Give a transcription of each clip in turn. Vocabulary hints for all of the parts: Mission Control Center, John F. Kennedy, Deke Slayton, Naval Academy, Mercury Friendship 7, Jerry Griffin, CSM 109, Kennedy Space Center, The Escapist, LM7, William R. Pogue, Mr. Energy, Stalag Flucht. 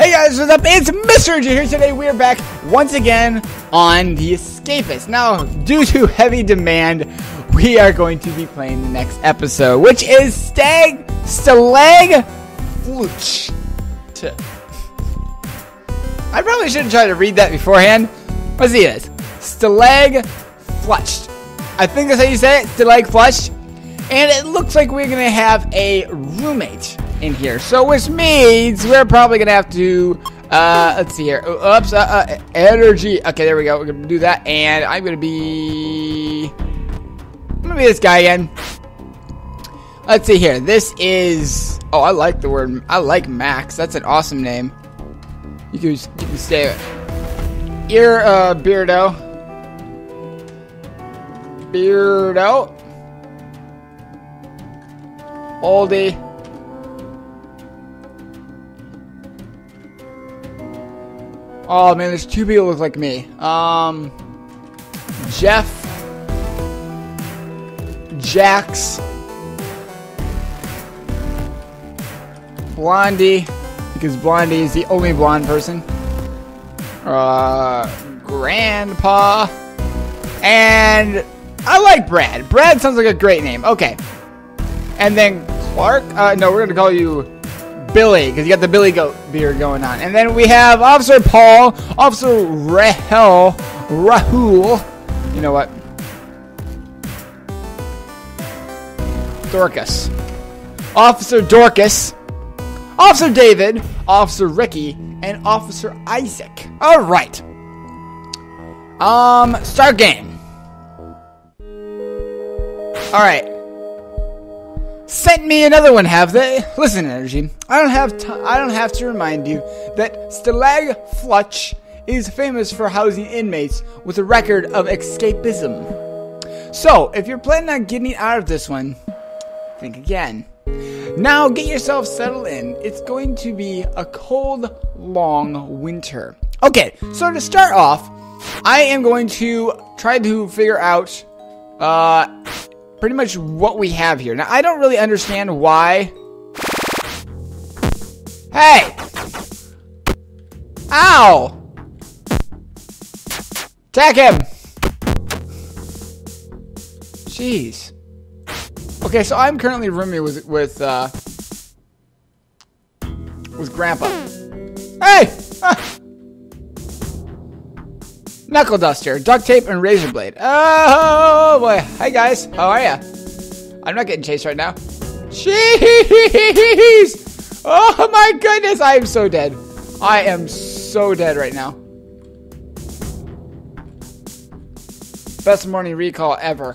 Hey guys, what's up? It's Mr. Energy here. Today we are back once again on The Escapist. Now, due to heavy demand, we are going to be playing the next episode, which is Stalag Flucht. I probably shouldn't try to read that beforehand. Let's see this. Stalag Flucht. I think that's how you say it. Stalag Flucht. And it looks like we're going to have a roommate in here, so which means we're probably gonna have to let's see here. Oops, energy. Okay, there we go. We're gonna do that, and I'm gonna be this guy again. Let's see here. This is, oh, I like the word. I like Max. That's an awesome name. You can stay it. Ear Beardo, Oldie. Oh man, there's two people who look like me. Jeff, Jax, Blondie, because Blondie is the only blonde person. Grandpa, and I like Brad. Brad sounds like a great name. Okay, and then Clark. No, we're gonna call you Billy, because you got the Billy Goat beard going on. And then we have Officer Paul, Officer Rahul, you know what? Dorcas. Officer Dorcas, Officer David, Officer Ricky, and Officer Isaac. Alright. Start game. Alright. Sent me another one, have they? Listen, Energy. I don't have to remind you that Stalag Flucht is famous for housing inmates with a record of escapism. So, if you're planning on getting out of this one, think again. Now, get yourself settled in. It's going to be a cold, long winter. Okay, so to start off, I am going to try to figure out pretty much what we have here. Now, I don't really understand why. Hey! Ow! Attack him! Jeez. Okay, so I'm currently rooming with Grandpa. Hey! Ah! Knuckle duster, duct tape, and razor blade. Oh boy! Hi guys, how are ya? I'm not getting chased right now. Jeez! Oh my goodness, I am so dead. I am so dead right now. Best morning recall ever.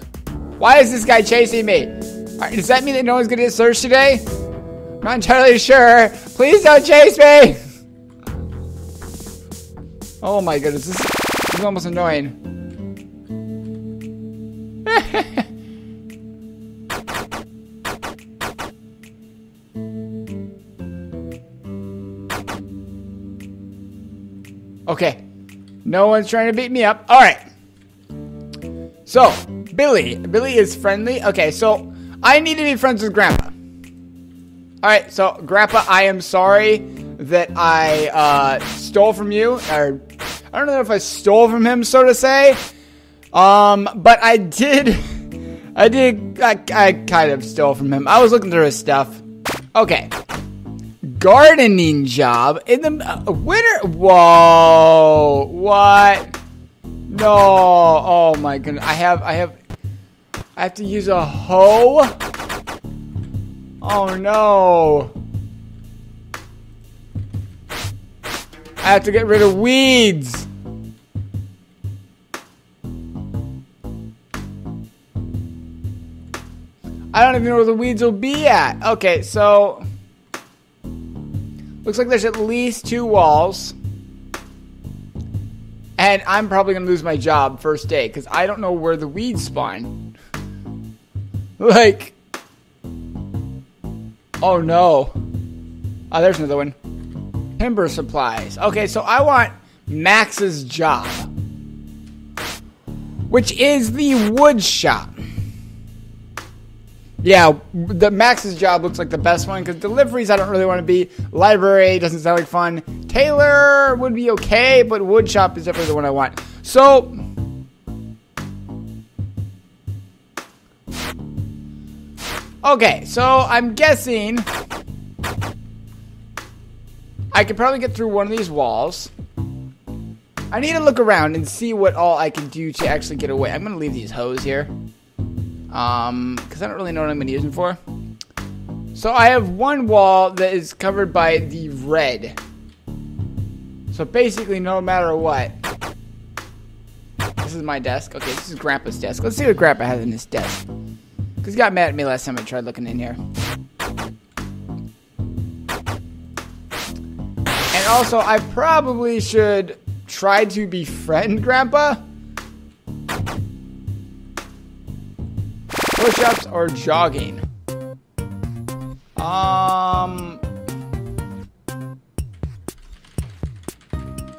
Why is this guy chasing me? Alright, does that mean that no one's gonna get searched today? I'm not entirely sure. Please don't chase me. Oh my goodness. This is almost annoying. Okay. No one's trying to beat me up. Alright. So, Billy. Billy is friendly. Okay, so I need to be friends with Grandpa. Alright, so Grandpa, I am sorry that I stole from you, or I don't know if I stole from him, so to say, but I kind of stole from him. I was looking through his stuff. Okay, gardening job in the winter. Whoa, what? No, oh my goodness! I have to use a hoe. Oh no. I have to get rid of weeds. I don't even know where the weeds will be at. Okay, so looks like there's at least two walls. And I'm probably gonna lose my job first day because I don't know where the weeds spawn. Like, oh no. Oh, there's another one. Timber supplies. Okay, so I want Max's job, which is the wood shop. yeah, the Max's job looks like the best one, because deliveries I don't really want to be. Library doesn't sound like fun. Tailor would be okay, but woodshop is definitely the one I want. So okay, so I'm guessing I could probably get through one of these walls. I need to look around and see what all I can do to actually get away. I'm going to leave these hose here, because I don't really know what I'm going to use them for. So I have one wall that is covered by the red. So basically, no matter what. This is my desk. Okay, this is Grandpa's desk. Let's see what Grandpa has in his desk, because he got mad at me last time I tried looking in here. And also, I probably should try to befriend Grandpa. Push-ups or jogging?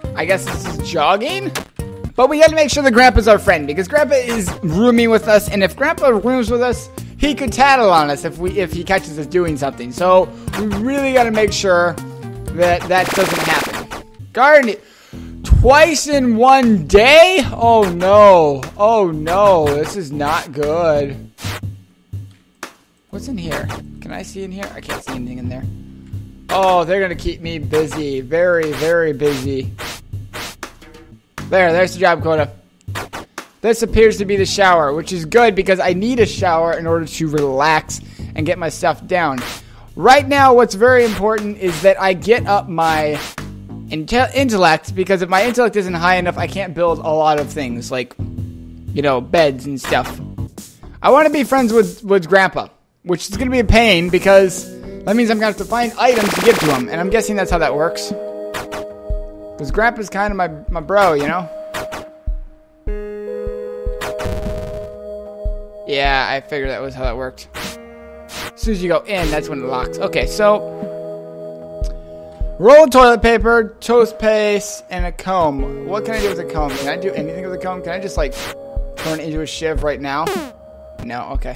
I guess this is jogging? But we gotta make sure that Grandpa's our friend, because Grandpa is rooming with us, and if Grandpa rooms with us, he could tattle on us if he catches us doing something. So we really gotta make sure that doesn't happen. Darn it. Twice in one day? Oh no. Oh no. This is not good. What's in here? Can I see in here? I can't see anything in there. Oh, they're gonna keep me busy. Very, very busy. There, there's the job quota. This appears to be the shower, which is good because I need a shower in order to relax and get my stuff down. Right now, what's very important is that I get up my intellect, because if my intellect isn't high enough, I can't build a lot of things, like, you know, beds and stuff. I want to be friends with Grandpa, which is going to be a pain, because that means I'm going to have to find items to give to him, and I'm guessing that's how that works, because Grandpa's kind of my bro, you know? Yeah, I figured that was how that worked. As soon as you go in, that's when it locks. Okay, so roll toilet paper, toothpaste, and a comb. What can I do with a comb? Can I do anything with a comb? Can I just, like, turn it into a shiv right now? No, okay.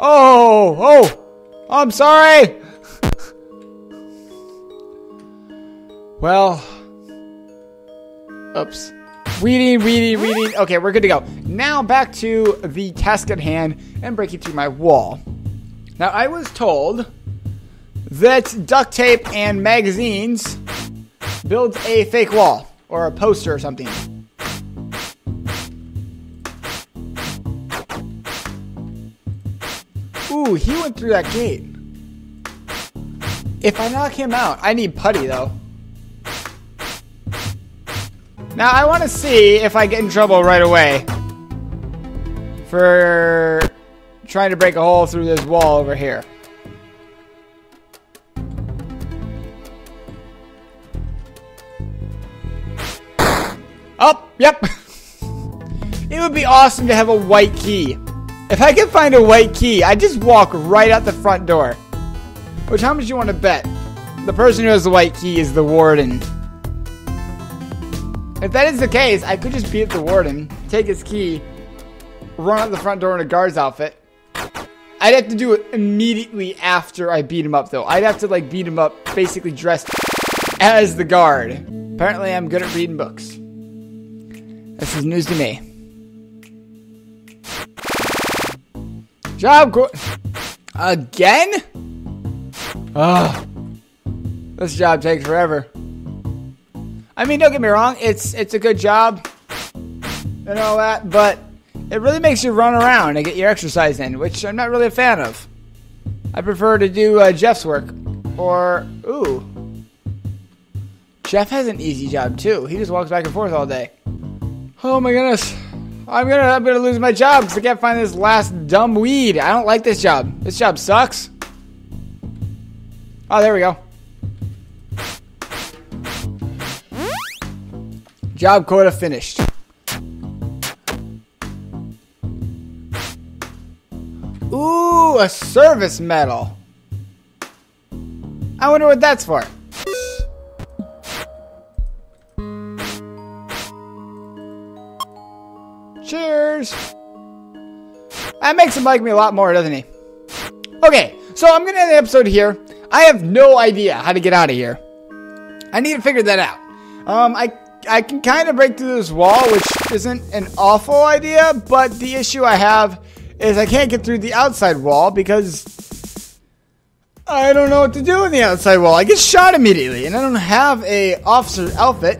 Oh, I'm sorry. Well, oops. Weeding. Okay, we're good to go. Now back to the task at hand and breaking through my wall. Now, I was told that duct tape and magazines builds a fake wall or a poster or something. Ooh, he went through that gate. If I knock him out, I need putty, though. Now, I want to see if I get in trouble right away for trying to break a hole through this wall over here. Oh, yep. It would be awesome to have a white key. If I could find a white key, I'd just walk right out the front door. Which, how much do you want to bet? The person who has the white key is the warden. If that is the case, I could just beat the warden, take his key, run out the front door in a guard's outfit. I'd have to do it immediately after I beat him up, though. I'd have to, like, beat him up basically dressed as the guard. Apparently, I'm good at reading books. This is news to me. Job quota. Again? Ugh. This job takes forever. I mean, don't get me wrong. It's a good job and all that, but it really makes you run around and get your exercise in, which I'm not really a fan of. I prefer to do Jeff's work. Or, ooh. Jeff has an easy job, too. He just walks back and forth all day. Oh, my goodness. I'm gonna lose my job because I can't find this last dumb weed. I don't like this job. This job sucks. Oh, there we go. Job quota finished. Ooh, a service medal. I wonder what that's for. Cheers! That makes him like me a lot more, doesn't he? Okay, so I'm going to end the episode here. I have no idea how to get out of here. I need to figure that out. I can kind of break through this wall, which isn't an awful idea, but the issue I have is I can't get through the outside wall because I don't know what to do in the outside wall. I get shot immediately, and I don't have an officer's outfit.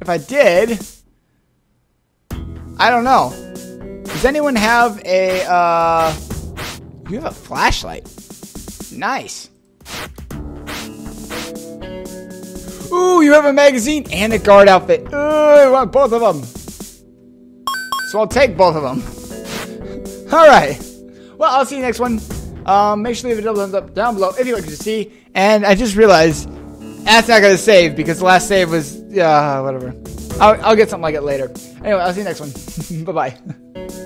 If I did, I don't know. Does anyone have a, you have a flashlight. Nice. Ooh, you have a magazine and a guard outfit. Ooh, I want both of them. So I'll take both of them. Alright. Well, I'll see you next one. Make sure to leave a double thumbs up down below if you like to see. And I just realized that's not going to save because the last save was, whatever. I'll get something like it later. Anyway, I'll see you next one. Bye-bye.